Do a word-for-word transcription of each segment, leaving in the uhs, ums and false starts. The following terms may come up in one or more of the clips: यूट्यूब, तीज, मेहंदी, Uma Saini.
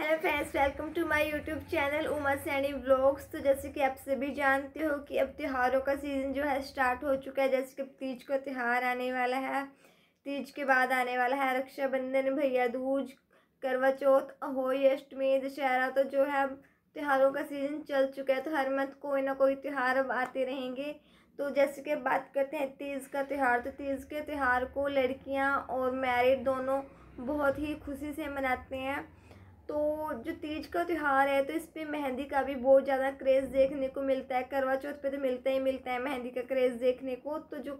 Hello friends, welcome to my यूट्यूब channel Uma Saini blogs. तो जैसे कि आप सभी जानते हो कि अब त्योहारों का सीज़न जो है स्टार्ट हो चुका है। जैसे कि तीज को त्यौहार आने वाला है, तीज के बाद आने वाला है रक्षाबंधन, भैया दूज, करवा चौथ, होली, अष्टमी, दशहरा। तो जो है त्योहारों का सीज़न चल चुका है, तो हर मंथ कोई ना कोई त्यौहार अब आते रहेंगे। तो जैसे कि बात करते हैं तीज का त्यौहार, तो तीज के त्यौहार को लड़कियाँ और मैरिड दोनों बहुत ही खुशी से मनाते हैं। तो जो तीज का त्यौहार है तो इस पर मेहंदी का भी बहुत ज़्यादा क्रेज़ देखने को मिलता है। करवा चौथ पे तो मिलता ही मिलता है मेहंदी का क्रेज़ देखने को। तो जो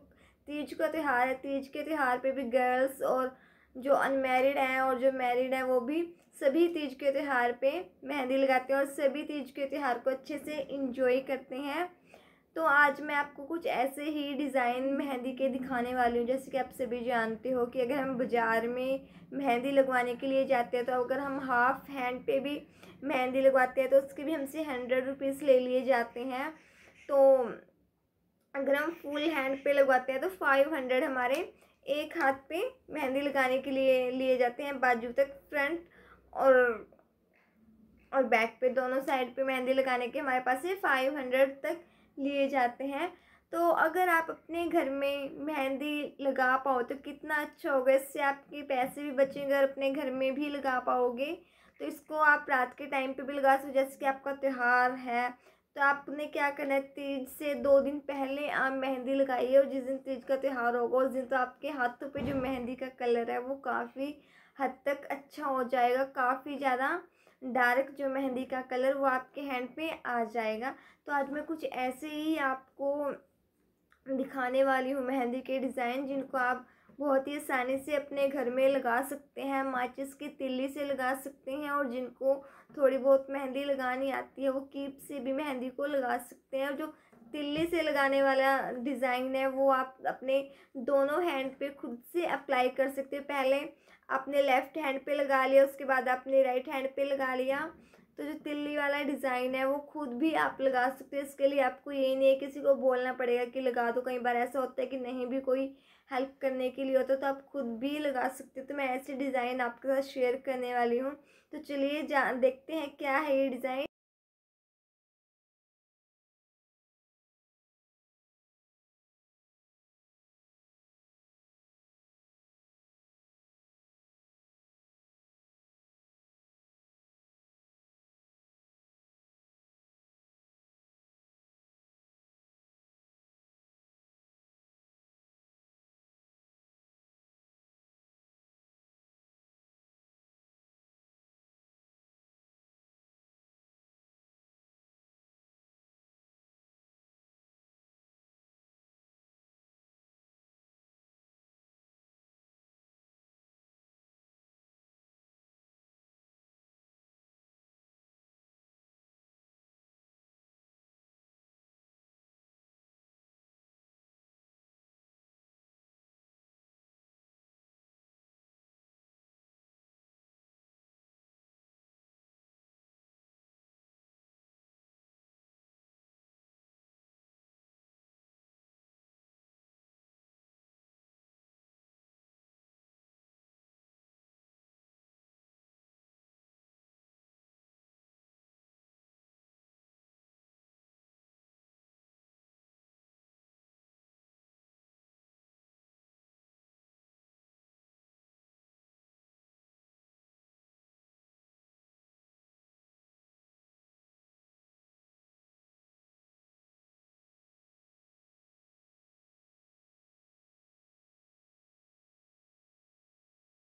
तीज का त्यौहार है, तीज के त्यौहार पे भी गर्ल्स और जो अनमैरिड हैं और जो मैरिड हैं वो भी सभी तीज के त्यौहार पे मेहंदी लगाते हैं और सभी तीज के त्यौहार को अच्छे से इंजॉय करते हैं। तो आज मैं आपको कुछ ऐसे ही डिज़ाइन मेहंदी के दिखाने वाली हूँ। जैसे कि आप सभी जानते हो कि अगर हम बाज़ार में मेहंदी लगवाने के लिए जाते हैं तो अगर हम हाफ़ हैंड पे भी मेहंदी लगवाते हैं तो उसके भी हमसे हंड्रेड रुपीज़ ले लिए जाते हैं। तो अगर हम फुल हैंड पे लगवाते हैं तो फाइव हंड्रेड हमारे एक हाथ पे मेहंदी लगाने के लिए लिए जाते हैं। बाजू तक, फ्रंट और और बैक पे, दोनों साइड पे मेहंदी लगाने के हमारे पास से फाइव हंड्रेड तक लिए जाते हैं। तो अगर आप अपने घर में मेहंदी लगा पाओ तो कितना अच्छा होगा, इससे आपके पैसे भी बचेंगे और अपने घर में भी लगा पाओगे। तो इसको आप रात के टाइम पे भी लगा सो। जैसे कि आपका त्यौहार है तो आपने क्या करना है, तीज से दो दिन पहले आप मेहंदी लगाइए और जिस दिन तीज का त्यौहार होगा उस दिन तो आपके हाथों पे जो मेहंदी का कलर है वो काफ़ी हद तक अच्छा हो जाएगा। काफ़ी ज़्यादा डार्क जो मेहंदी का कलर वो आपके हैंड पे आ जाएगा। तो आज मैं कुछ ऐसे ही आपको दिखाने वाली हूँ मेहंदी के डिज़ाइन, जिनको आप बहुत ही आसानी से अपने घर में लगा सकते हैं, माचिस की तिल्ली से लगा सकते हैं, और जिनको थोड़ी बहुत मेहंदी लगानी आती है वो कीप से भी मेहंदी को लगा सकते हैं। और जो तिल्ली से लगाने वाला डिज़ाइन है वो आप अपने दोनों हैंड पे खुद से अप्लाई कर सकते हैं। पहले आपने लेफ़्ट हैंड पे लगा लिया, उसके बाद आपने राइट हैंड पे लगा लिया। तो जो तिल्ली वाला डिज़ाइन है वो खुद भी आप लगा सकते हैं। इसके लिए आपको ये नहीं है किसी को बोलना पड़ेगा कि लगा दो। कई बार ऐसा होता है कि नहीं भी कोई हेल्प करने के लिए होता है, तो आप खुद भी लगा सकते हो। तो मैं ऐसे डिज़ाइन आपके साथ शेयर करने वाली हूँ। तो चलिए जा देखते हैं क्या है ये डिज़ाइन।